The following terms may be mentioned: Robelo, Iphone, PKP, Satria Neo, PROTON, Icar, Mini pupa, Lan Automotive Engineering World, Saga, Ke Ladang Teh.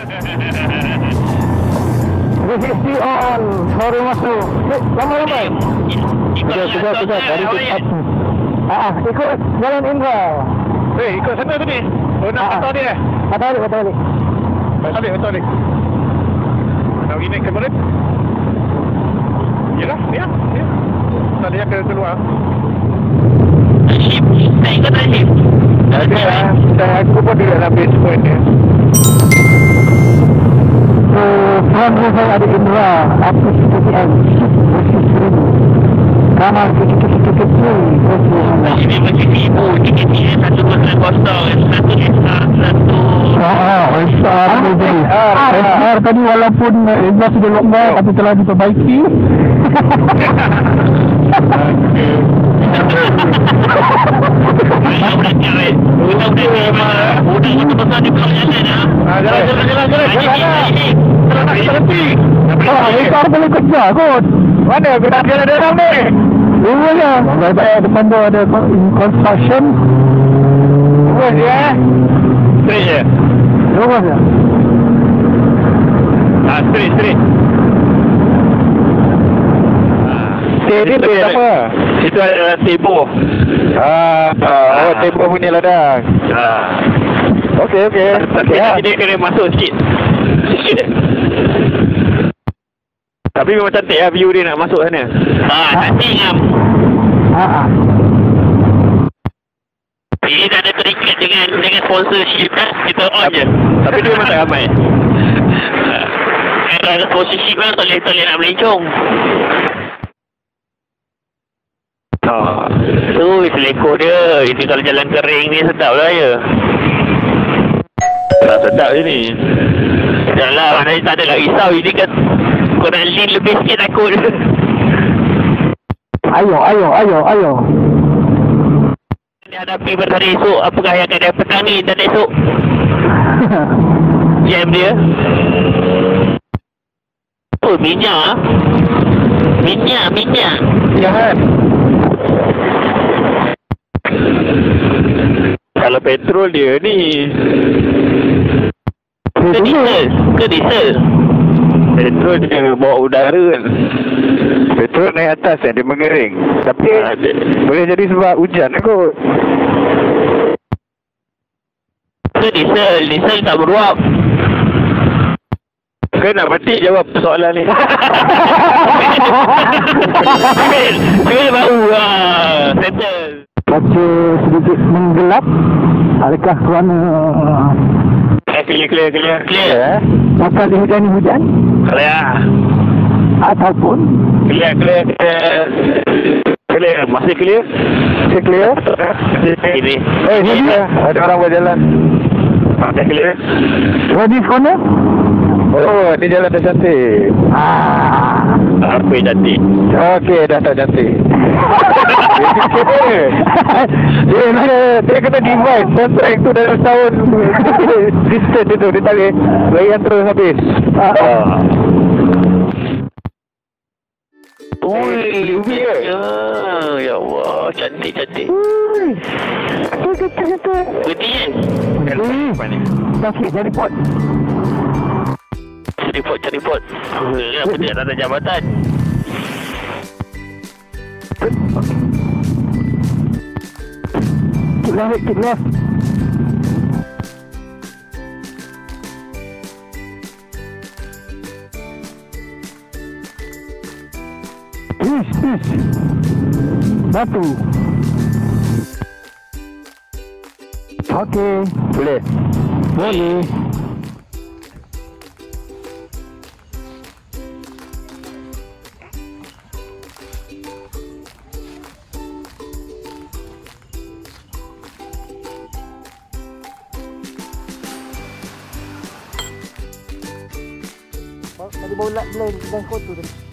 This is still on. Sorry Mas Lu. Lama-lama. Sudah. Tadi ikut. Ikut jalan Indra. Ikut sana tadi. Oh nak patah dia. Patah balik. Nak pergi naik ke Merit? Yelah, dia. Tadi dia keluar. Nak ikut tadi. Aku pun tidak habis poin dia. Tuan-tuan saya ada Indra aku seperti bersihin kamar kecil-kecil masih ibu tiga-tiga satu pasal kosong satu SR satu SR tadi walaupun Indra sudah longgar tapi telah diperbaiki udah itu pasal di belakang dah jalan terhenti. Ekor boleh kerja kot. Mana gerak dia ada orang ni? Dulu je. Depan tu ada construction. Terus je. Straight je. Lurus je. Straight. Straight ni apa? Itu adalah tebo. Tebo punya ladang. Okey. Dia kena masuk sikit. Tapi memang cantik lah view dia nak masuk sana. Cantik lah. Dia tak ada terikat dengan sponsorship lah. Kita on je. Tapi dia memang tak ramai. Kalau ada sponsorship lah tak boleh nak melencong. Tu selekor dia. Itu kalau jalan kering ni sedap lah ya. Tak sedap je ni. Yalah, maknanya tak ada nak risau. Ini kan korang lean lebih sikit takut. Ayo. Dia hadapi berhari esok. Apakah yang akan ada petang ni dan esok? Jam dia. Oh, minyak. Jangan. Kalau petrol dia ni... Ke diesel? Petrol dia bawa udara kan. Petrol naik atas kan, dia mengering. Tapi boleh jadi sebab hujan kot. Ke diesel tak beruap. Ke nak petik jawab soalan ni. Ke bau lah. Settle. Baca sedikit menggelap. Adakah kerana... Clear eh? Maka dia hujan ni hujan? Clear. Ataupun? Clear. Masih clear? Ini. Ini ada orang berjalan. Masih clear. Radis corner? Oh, dia jalan dah cantik. Apa yang cantik? Okey, dah tak cantik. Dia kena divide. Kontrak tu dalam setahun. Distance itu, dia tak boleh. Layan terus habis. Ui, ubi ke? Ya Allah, cantik. Betul. Berhenti kan? Dah report. Cari pot. Kenapa dia tak ada jabatan? Keep left. Push. Batu. Okey, boleh. Tadi bau lap blend dan kotor tadi.